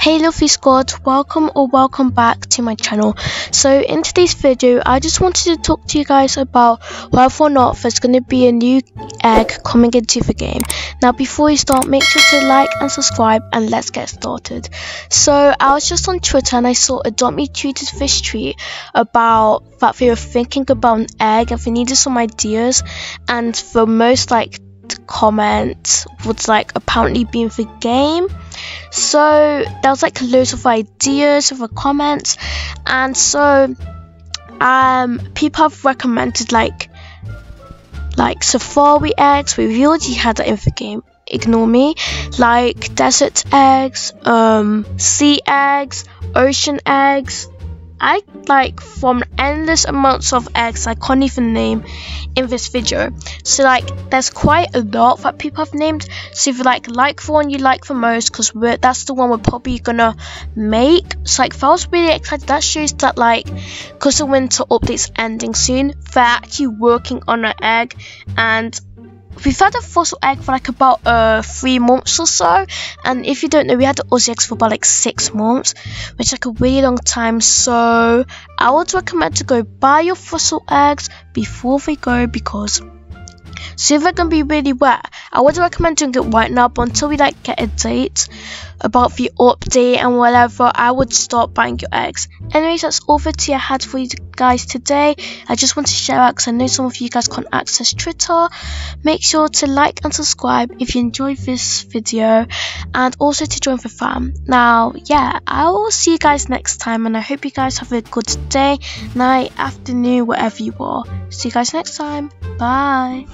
Hey lovely squad, welcome back to my channel. So in today's video I just wanted to talk to you guys about whether or not there's going to be a new egg coming into the game. Now before we start, make sure to like and subscribe and let's get started. So I was just on Twitter and I saw Adopt Me tweeted this tweet about that they were thinking about an egg and they needed some ideas, and the most liked comment was apparently being the game. So there was loads of ideas of the comments, and so people have recommended like safari eggs. We already had that in the game, ignore me, desert eggs, sea eggs, ocean eggs, from endless amounts of eggs I can't even name in this video. So there's quite a lot that people have named. So if you like the one you like the most, because that's the one we're probably gonna make. So I was really excited. That shows that because the winter update's ending soon, they're actually working on an egg, and we've had a fossil egg for about 3 months or so, and if you don't know, we had the Aussie eggs for about 6 months, which is a really long time. So I would recommend to go buy your fossil eggs before they go, because so they're gonna be really wet. I would recommend doing it right now, but until we get a date about the update and whatever, I would start buying your eggs. Anyways, that's all the tea I had for you guys today. I just want to share out because I know some of you guys can't access Twitter. Make sure to like and subscribe if you enjoyed this video, and also to join the fam. Now yeah, I will see you guys next time, and I hope you guys have a good day, night, afternoon, wherever you are. See you guys next time. Bye.